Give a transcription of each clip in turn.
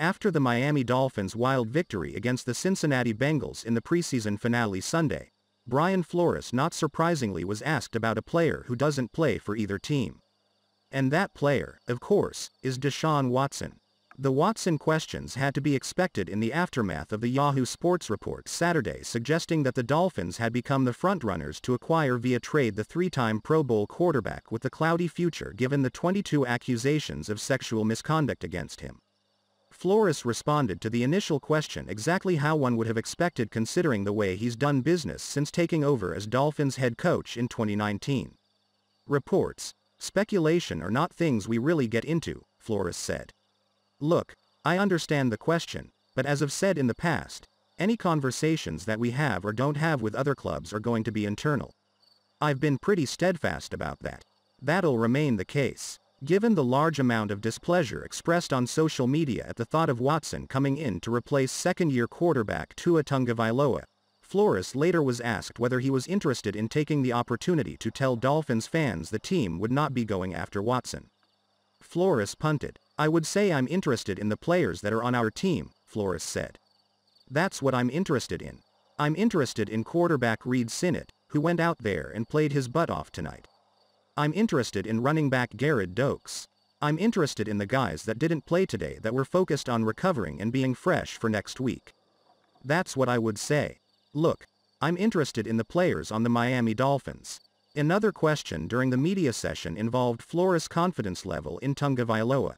after the Miami Dolphins' wild victory against the Cincinnati Bengals in the preseason finale Sunday, Brian Flores not surprisingly was asked about a player who doesn't play for either team. And that player, of course, is Deshaun Watson. The Watson questions had to be expected in the aftermath of the Yahoo Sports report Saturday suggesting that the Dolphins had become the frontrunners to acquire via trade the three-time Pro Bowl quarterback with the cloudy future given the 22 accusations of sexual misconduct against him. Flores responded to the initial question exactly how one would have expected considering the way he's done business since taking over as Dolphins head coach in 2019. Reports, speculation are not things we really get into, Flores said. Look, I understand the question, but as I've said in the past, any conversations that we have or don't have with other clubs are going to be internal. I've been pretty steadfast about that. That'll remain the case. Given the large amount of displeasure expressed on social media at the thought of Watson coming in to replace second-year quarterback Tua Tagovailoa, Flores later was asked whether he was interested in taking the opportunity to tell Dolphins fans the team would not be going after Watson. Flores punted. I would say I'm interested in the players that are on our team, Flores said. That's what I'm interested in. I'm interested in quarterback Reed Sinnott, who went out there and played his butt off tonight. I'm interested in running back Garrett Dokes. I'm interested in the guys that didn't play today that were focused on recovering and being fresh for next week. That's what I would say. Look, I'm interested in the players on the Miami Dolphins. Another question during the media session involved Flores' confidence level in Tagovailoa.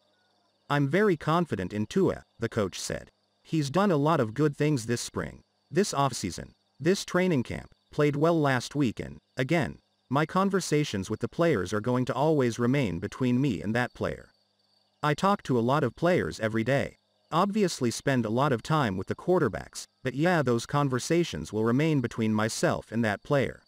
I'm very confident in Tua, the coach said. He's done a lot of good things this spring, this offseason, this training camp, played well last week and, again, my conversations with the players are going to always remain between me and that player. I talk to a lot of players every day. Obviously spend a lot of time with the quarterbacks, but yeah, those conversations will remain between myself and that player.